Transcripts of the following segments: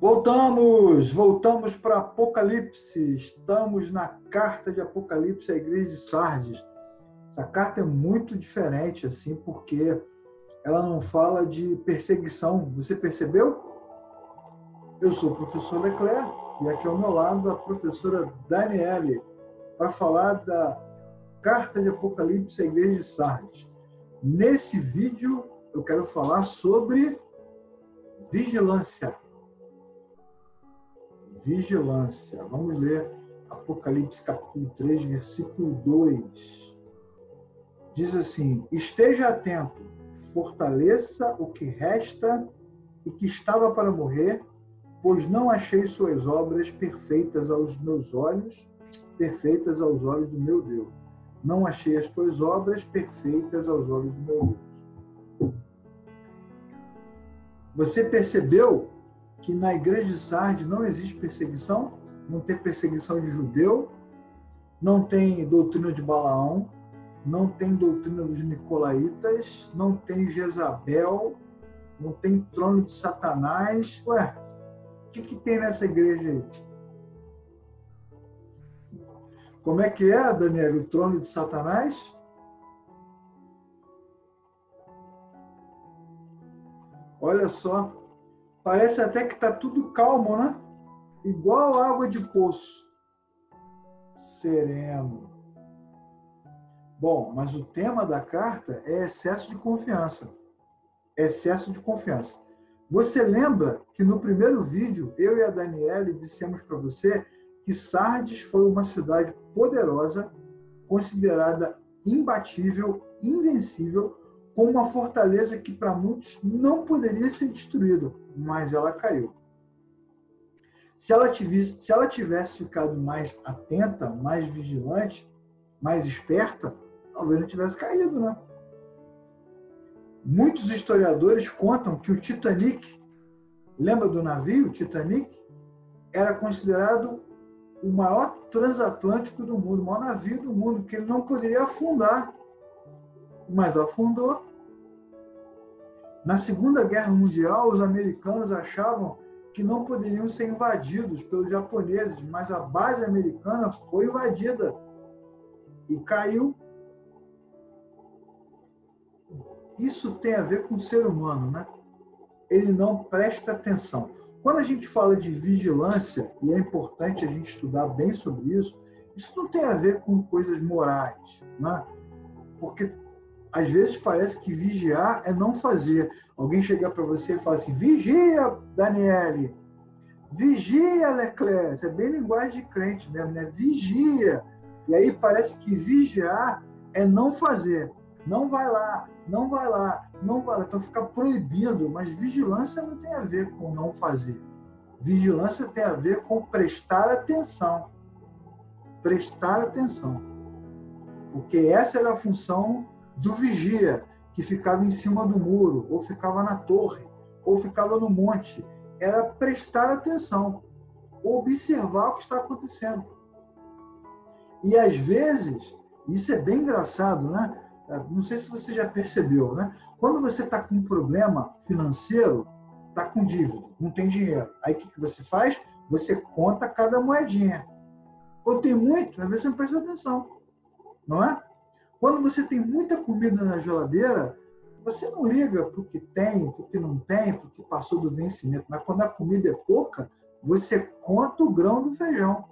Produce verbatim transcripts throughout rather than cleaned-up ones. Voltamos, voltamos para Apocalipse, estamos na carta de Apocalipse à igreja de Sardes. Essa carta é muito diferente, assim, porque ela não fala de perseguição. Você percebeu? Eu sou o professor Leclerc e aqui ao meu lado a professora Danielle para falar da carta de Apocalipse à igreja de Sardes. Nesse vídeo eu quero falar sobre vigilância. Vigilância. Vamos ler Apocalipse capítulo três, versículo dois. Diz assim: esteja atento, fortaleça o que resta e que estava para morrer, pois não achei suas obras perfeitas aos meus olhos, perfeitas aos olhos do meu Deus. Não achei as tuas obras perfeitas aos olhos do meu Deus. Você percebeu que na igreja de Sardes não existe perseguição? Não tem perseguição de judeu, não tem doutrina de Balaão, não tem doutrina dos Nicolaitas, não tem Jezabel, não tem trono de Satanás. Ué, o que, que tem nessa igreja aí? Como é que é, Daniel, o trono de Satanás? Olha só. Parece até que está tudo calmo, né? Igual água de poço. Sereno. Bom, mas o tema da carta é excesso de confiança. Excesso de confiança. Você lembra que no primeiro vídeo, eu e a Danielle dissemos para você que Sardes foi uma cidade poderosa, considerada imbatível, invencível, com uma fortaleza que para muitos não poderia ser destruída, mas ela caiu. Se ela tivesse, se ela tivesse ficado mais atenta, mais vigilante, mais esperta, talvez não tivesse caído, né? Muitos historiadores contam que o Titanic, lembra do navio Titanic? Era considerado o maior transatlântico do mundo, o maior navio do mundo, que ele não poderia afundar, mas afundou. Na Segunda Guerra Mundial, os americanos achavam que não poderiam ser invadidos pelos japoneses, mas a base americana foi invadida e caiu. Isso tem a ver com o ser humano, né? Ele não presta atenção. Quando a gente fala de vigilância, e é importante a gente estudar bem sobre isso, isso não tem a ver com coisas morais, né? Porque às vezes parece que vigiar é não fazer. Alguém chegar para você e falar assim: vigia, Danielle, vigia, Leclerc. Isso é bem linguagem de crente mesmo, né? Vigia. E aí parece que vigiar é não fazer. Não vai lá, não vai lá, não vai lá. Então fica proibido, mas vigilância não tem a ver com não fazer. Vigilância tem a ver com prestar atenção. Prestar atenção. Porque essa era a função do vigia, que ficava em cima do muro, ou ficava na torre, ou ficava no monte. Era prestar atenção, observar o que está acontecendo. E às vezes, isso é bem engraçado, né? Não sei se você já percebeu, né? Quando você está com um problema financeiro, está com dívida, não tem dinheiro. Aí o que você faz? Você conta cada moedinha. Ou tem muito, às vezes você não presta atenção, não é? Quando você tem muita comida na geladeira, você não liga para o que tem, para o que não tem, para o que passou do vencimento. Mas quando a comida é pouca, você conta o grão do feijão.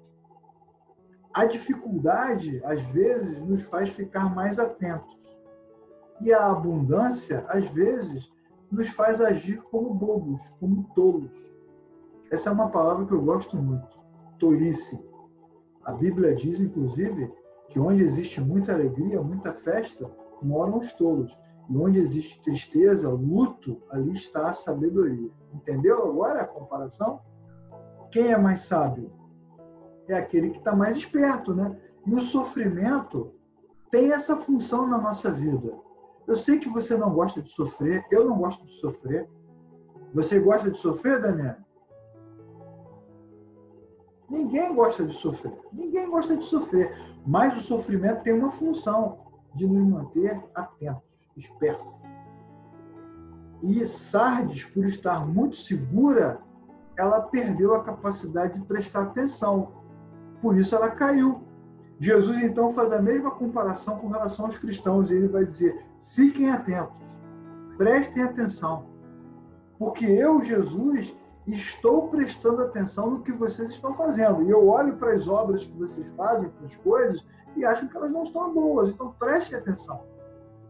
A dificuldade, às vezes, nos faz ficar mais atentos. E a abundância, às vezes, nos faz agir como bobos, como tolos. Essa é uma palavra que eu gosto muito, tolice. A Bíblia diz, inclusive, que onde existe muita alegria, muita festa, moram os tolos. E onde existe tristeza, luto, ali está a sabedoria. Entendeu agora a comparação? Quem é mais sábio? É aquele que está mais esperto, né? E o sofrimento tem essa função na nossa vida. Eu sei que você não gosta de sofrer, eu não gosto de sofrer. Você gosta de sofrer, Daniel? Ninguém gosta de sofrer. Ninguém gosta de sofrer. Mas o sofrimento tem uma função de nos manter atentos, espertos. E Sardes, por estar muito segura, ela perdeu a capacidade de prestar atenção. Por isso ela caiu. Jesus, então, faz a mesma comparação com relação aos cristãos. Ele vai dizer, fiquem atentos, prestem atenção, porque eu, Jesus, estou prestando atenção no que vocês estão fazendo. E eu olho para as obras que vocês fazem, para as coisas, e acho que elas não estão boas. Então, prestem atenção,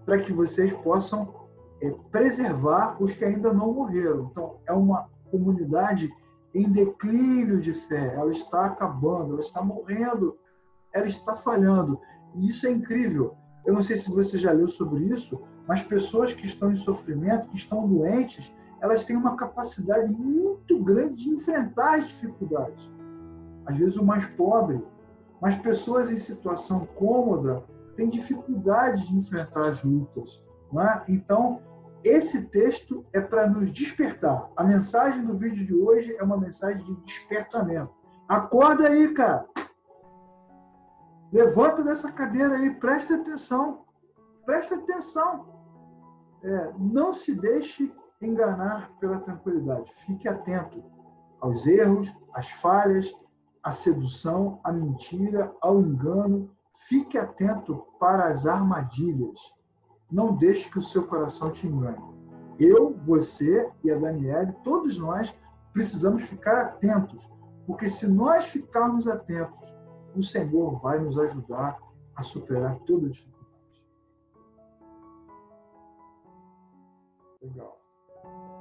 para que vocês possam é, preservar os que ainda não morreram. Então, é uma comunidade em declínio de fé. Ela está acabando, ela está morrendo, ela está falhando. E isso é incrível. Eu não sei se você já leu sobre isso, mas pessoas que estão em sofrimento, que estão doentes, elas têm uma capacidade muito grande de enfrentar as dificuldades. Às vezes o mais pobre, mas pessoas em situação cômoda têm dificuldade de enfrentar as lutas. Não é? Então, esse texto é para nos despertar. A mensagem do vídeo de hoje é uma mensagem de despertamento. Acorda aí, cara! Levanta dessa cadeira aí, presta atenção, presta atenção. É, não se deixe enganar pela tranquilidade. Fique atento aos erros, às falhas, à sedução, à mentira, ao engano. Fique atento para as armadilhas. Não deixe que o seu coração te engane. Eu, você e a Danielle, todos nós precisamos ficar atentos, porque se nós ficarmos atentos, o Senhor vai nos ajudar a superar toda a dificuldade. Legal.